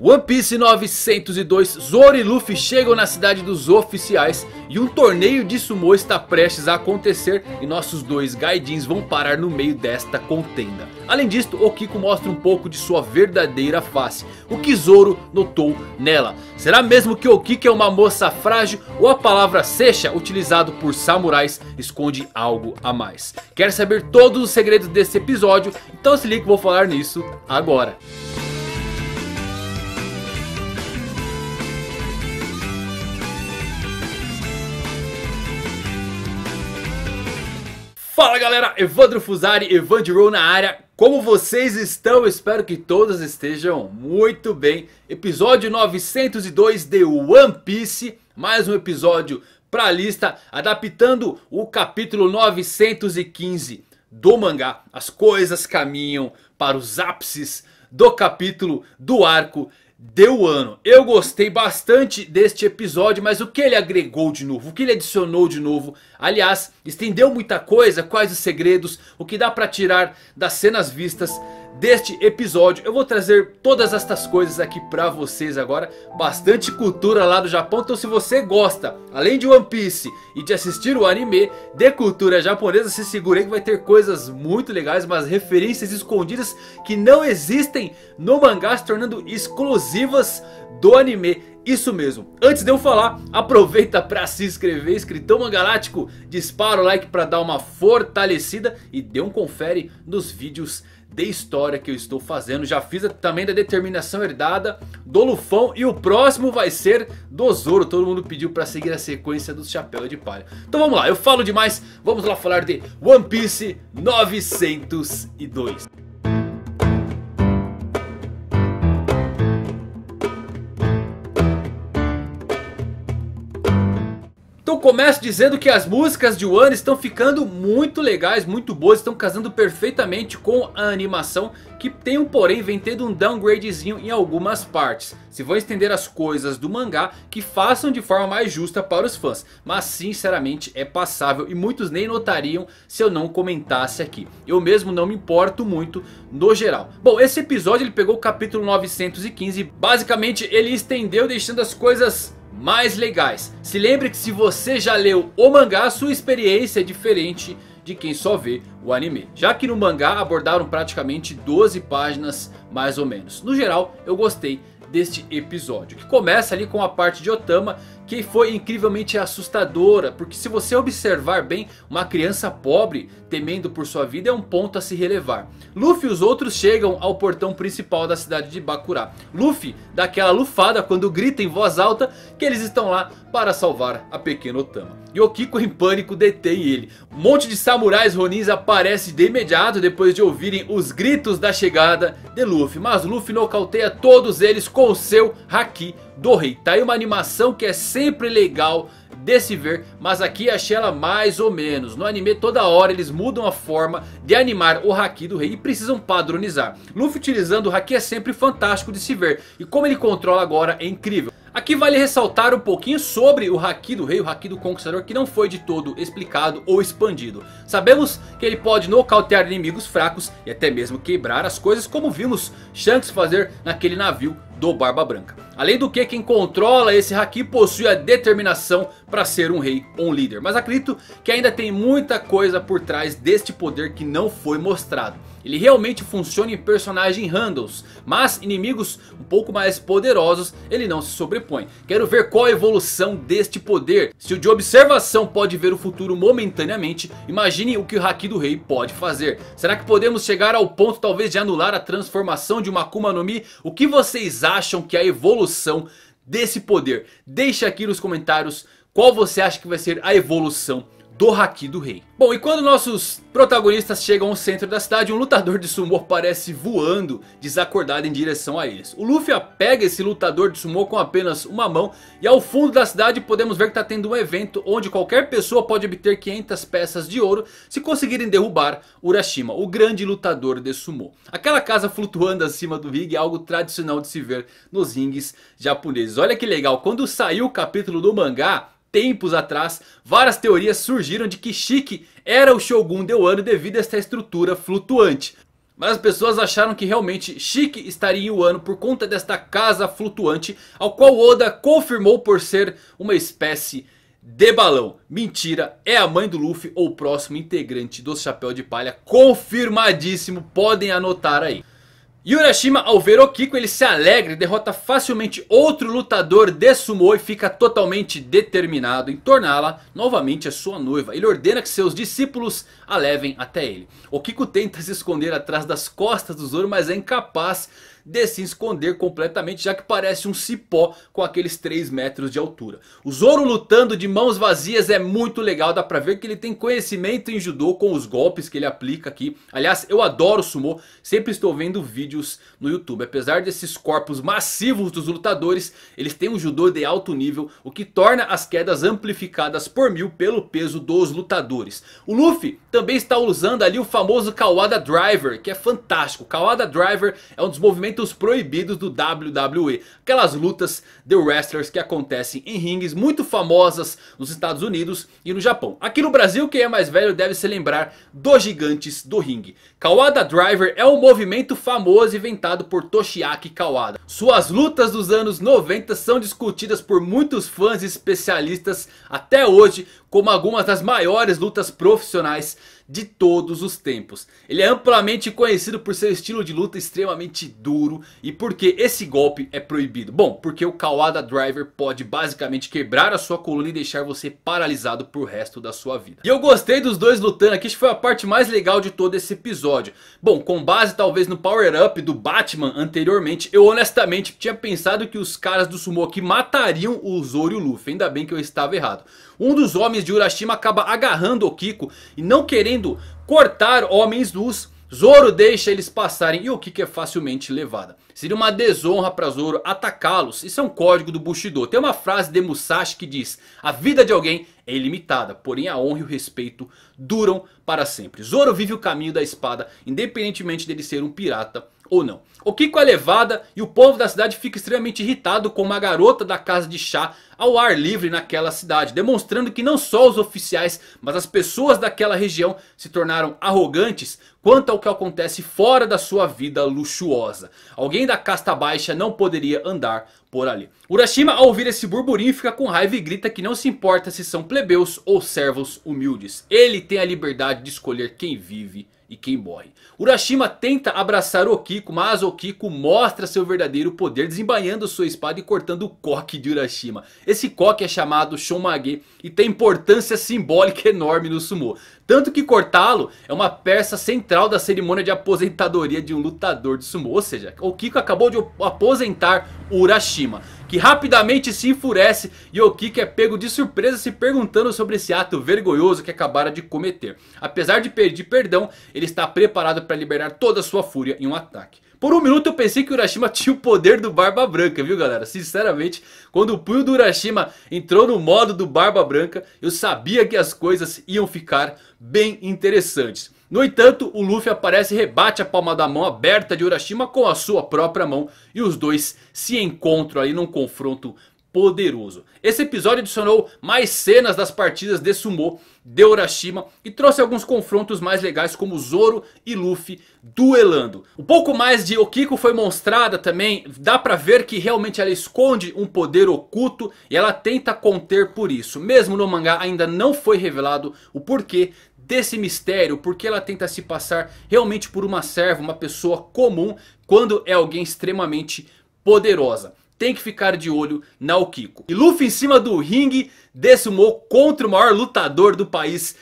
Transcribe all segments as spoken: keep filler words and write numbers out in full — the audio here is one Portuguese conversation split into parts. One Piece novecentos e dois, Zoro e Luffy chegam na cidade dos oficiais e um torneio de sumô está prestes a acontecer e nossos dois gaijins vão parar no meio desta contenda. Além disto, Okiko mostra um pouco de sua verdadeira face, o que Zoro notou nela. Será mesmo que Okiko é uma moça frágil ou a palavra secha, utilizado por samurais, esconde algo a mais? Quer saber todos os segredos desse episódio? Então se liga que vou falar nisso agora. Fala galera, Evandro Fuzari, Evandro na área. Como vocês estão? Espero que todos estejam muito bem. Episódio novecentos e dois de One Piece. Mais um episódio pra lista, adaptando o capítulo novecentos e quinze do mangá. As coisas caminham para os ápices do capítulo do arco de Wano. Eu gostei bastante deste episódio, mas o que ele agregou de novo? O que ele adicionou de novo? Aliás, estendeu muita coisa, quais os segredos, o que dá pra tirar das cenas vistas deste episódio. Eu vou trazer todas estas coisas aqui pra vocês agora. Bastante cultura lá do Japão, então se você gosta, além de One Piece e de assistir o anime, de cultura japonesa, se segura aí que vai ter coisas muito legais, mas referências escondidas que não existem no mangá, se tornando exclusivas do anime, isso mesmo. Antes de eu falar, aproveita para se inscrever, inscritão mangalático, dispara o like para dar uma fortalecida e dê um confere nos vídeos de história que eu estou fazendo. Já fiz também da determinação herdada do Lufão e o próximo vai ser do Zoro. Todo mundo pediu para seguir a sequência do Chapéu de Palha. Então vamos lá, eu falo demais, vamos lá falar de One Piece novecentos e dois. Começo dizendo que as músicas de Wano estão ficando muito legais, muito boas, estão casando perfeitamente com a animação, que tem um porém, vem tendo um downgradezinho em algumas partes. Se vão estender as coisas do mangá, que façam de forma mais justa para os fãs, mas sinceramente é passável e muitos nem notariam se eu não comentasse aqui. Eu mesmo não me importo muito no geral. Bom, esse episódio ele pegou o capítulo novecentos e quinze, basicamente ele estendeu deixando as coisas mais legais. Se lembre que se você já leu o mangá, sua experiência é diferente de quem só vê o anime, já que no mangá abordaram praticamente doze páginas mais ou menos. No geral eu gostei deste episódio, que começa ali com a parte de Otama, que foi incrivelmente assustadora, porque se você observar bem, uma criança pobre temendo por sua vida é um ponto a se relevar. Luffy e os outros chegam ao portão principal da cidade de Bakura. Luffy dá aquela lufada quando grita em voz alta que eles estão lá para salvar a pequena Otama. Yokiko em pânico detém ele. Um monte de samurais ronins aparece de imediato depois de ouvirem os gritos da chegada de Luffy, mas Luffy nocauteia todos eles com o seu Haki do rei. Tá aí uma animação que é sempre legal de se ver, mas aqui achei ela mais ou menos. No anime toda hora eles mudam a forma de animar o Haki do rei e precisam padronizar. Luffy utilizando o Haki é sempre fantástico de se ver, e como ele controla agora é incrível. Aqui vale ressaltar um pouquinho sobre o Haki do rei, o Haki do conquistador, que não foi de todo explicado ou expandido. Sabemos que ele pode nocautear inimigos fracos e até mesmo quebrar as coisas, como vimos Shanks fazer naquele navio do Barba Branca. Além do que, quem controla esse Haki possui a determinação para ser um rei ou um líder. Mas acredito que ainda tem muita coisa por trás deste poder que não foi mostrado. Ele realmente funciona em personagens randoms, mas inimigos um pouco mais poderosos ele não se sobrepõe. Quero ver qual a evolução deste poder. Se o de observação pode ver o futuro momentaneamente, imagine o que o Haki do rei pode fazer. Será que podemos chegar ao ponto talvez de anular a transformação de uma Akuma no Mi? O que vocês acham? acham que a evolução desse poder? Deixa aqui nos comentários qual você acha que vai ser a evolução do Haki do rei. Bom, e quando nossos protagonistas chegam ao centro da cidade, um lutador de sumô aparece voando desacordado em direção a eles. O Luffy pega esse lutador de sumô com apenas uma mão e ao fundo da cidade podemos ver que está tendo um evento onde qualquer pessoa pode obter quinhentas peças de ouro se conseguirem derrubar Urashima, o grande lutador de sumô. Aquela casa flutuando acima do ringue é algo tradicional de se ver nos ringues japoneses. Olha que legal, quando saiu o capítulo do mangá, tempos atrás, várias teorias surgiram de que Shiki era o Shogun de Wano devido a esta estrutura flutuante. Mas as pessoas acharam que realmente Shiki estaria em Wano por conta desta casa flutuante, ao qual Oda confirmou por ser uma espécie de balão. Mentira, é a mãe do Luffy ou o próximo integrante do Chapéu de Palha. Confirmadíssimo, podem anotar aí. E Urashima, ao ver Okiko, ele se alegra e derrota facilmente outro lutador de sumô e fica totalmente determinado em torná-la novamente a sua noiva. Ele ordena que seus discípulos a levem até ele. Okiko tenta se esconder atrás das costas do Zoro, mas é incapaz de se esconder completamente, já que parece um cipó com aqueles três metros de altura. O Zoro lutando de mãos vazias é muito legal, dá pra ver que ele tem conhecimento em judô com os golpes que ele aplica aqui. Aliás, eu adoro sumô, sempre estou vendo vídeos no YouTube. Apesar desses corpos massivos dos lutadores, eles têm um judô de alto nível, o que torna as quedas amplificadas por mil pelo peso dos lutadores. O Luffy também está usando ali o famoso Kawada Driver, que é fantástico. Kawada Driver é um dos movimentos os proibidos do W W E. Aquelas lutas de wrestlers que acontecem em rings muito famosas nos Estados Unidos e no Japão. Aqui no Brasil, quem é mais velho deve se lembrar dos gigantes do ringue. Kawada Driver é um movimento famoso inventado por Toshiaki Kawada. Suas lutas dos anos noventa são discutidas por muitos fãs e especialistas até hoje como algumas das maiores lutas profissionais de todos os tempos. Ele é amplamente conhecido por seu estilo de luta extremamente duro. E por que esse golpe é proibido? Bom, porque o Kawada Driver pode basicamente quebrar a sua coluna e deixar você paralisado pro resto da sua vida. E eu gostei dos dois lutando aqui, acho que foi a parte mais legal de todo esse episódio. Bom, com base talvez no power up do Batman anteriormente, eu honestamente tinha pensado que os caras do sumô aqui matariam o Zoro e o Luffy. Ainda bem que eu estava errado. Um dos homens de Urashima acaba agarrando Okiko e, não querendo cortar homens nus, Zoro deixa eles passarem e Okiko é facilmente levada. Seria uma desonra para Zoro atacá-los. Isso é um código do Bushido. Tem uma frase de Musashi que diz: a vida de alguém é ilimitada, porém a honra e o respeito duram para sempre. Zoro vive o caminho da espada, independentemente dele ser um pirata ou não. Okiko é levada e o povo da cidade fica extremamente irritado com uma garota da casa de chá ao ar livre naquela cidade, demonstrando que não só os oficiais, mas as pessoas daquela região se tornaram arrogantes quanto ao que acontece fora da sua vida luxuosa. Alguém da casta baixa não poderia andar por ali. Urashima, ao ouvir esse burburinho, fica com raiva e grita que não se importa se são plebeus ou servos humildes. Ele tem a liberdade de escolher quem vive e quem morre. Urashima tenta abraçar Okiko, mas Okiko mostra seu verdadeiro poder, desembainhando sua espada e cortando o coque de Urashima. Esse coque é chamado Chonmage e tem importância simbólica enorme no sumô. Tanto que cortá-lo é uma peça central da cerimônia de aposentadoria de um lutador de sumô. Ou seja, Okiko acabou de aposentar Urashima, que rapidamente se enfurece e Okiko é pego de surpresa se perguntando sobre esse ato vergonhoso que acabara de cometer. Apesar de pedir perdão, ele está preparado para liberar toda a sua fúria em um ataque. Por um minuto eu pensei que Urashima tinha o poder do Barba Branca, viu galera? Sinceramente, quando o punho do Urashima entrou no modo do Barba Branca, eu sabia que as coisas iam ficar bem interessantes. No entanto, o Luffy aparece e rebate a palma da mão aberta de Urashima com a sua própria mão. E os dois se encontram ali num confronto poderoso. Esse episódio adicionou mais cenas das partidas de sumô de Urashima e trouxe alguns confrontos mais legais, como Zoro e Luffy duelando. Um pouco mais de Okiko foi mostrada também. Dá pra ver que realmente ela esconde um poder oculto e ela tenta conter por isso. Mesmo no mangá ainda não foi revelado o porquê desse mistério, porque ela tenta se passar realmente por uma serva, uma pessoa comum, quando é alguém extremamente poderosa. Tem que ficar de olho na Okiko. E Luffy em cima do ringue de sumô contra o maior lutador do país,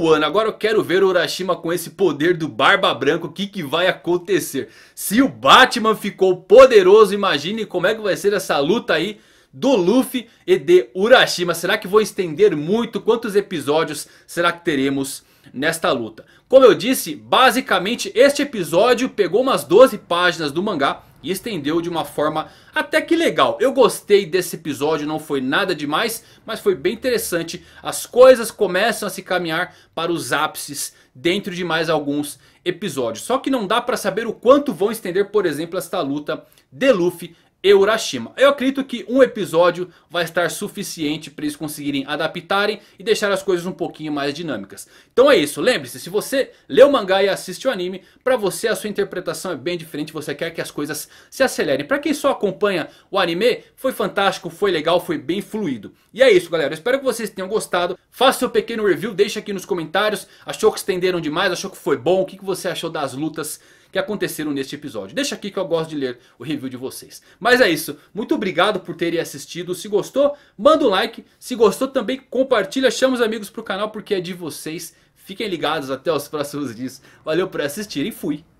Wano. Agora eu quero ver o Urashima com esse poder do Barba Branca. O que que vai acontecer? Se o Batman ficou poderoso, imagine como é que vai ser essa luta aí do Luffy e de Urashima. Será que vou estender muito? Quantos episódios será que teremos nesta luta? Como eu disse, basicamente este episódio pegou umas doze páginas do mangá e estendeu de uma forma até que legal. Eu gostei desse episódio, não foi nada demais, mas foi bem interessante. As coisas começam a se caminhar para os ápices dentro de mais alguns episódios. Só que não dá para saber o quanto vão estender, por exemplo, esta luta de Luffy e Urashima. Eu acredito que um episódio vai estar suficiente para eles conseguirem adaptarem e deixar as coisas um pouquinho mais dinâmicas. Então é isso, lembre-se, se você lê o mangá e assiste o anime, para você a sua interpretação é bem diferente, você quer que as coisas se acelerem. Para quem só acompanha o anime, foi fantástico, foi legal, foi bem fluido. E é isso, galera, eu espero que vocês tenham gostado. Faça seu pequeno review, deixa aqui nos comentários, achou que estenderam demais, achou que foi bom, o que você achou das lutas que aconteceram neste episódio. Deixa aqui que eu gosto de ler o review de vocês. Mas é isso, muito obrigado por terem assistido. Se gostou, manda um like. Se gostou também, compartilha, chama os amigos pro canal porque é de vocês. Fiquem ligados, até os próximos vídeos. Valeu por assistir e fui!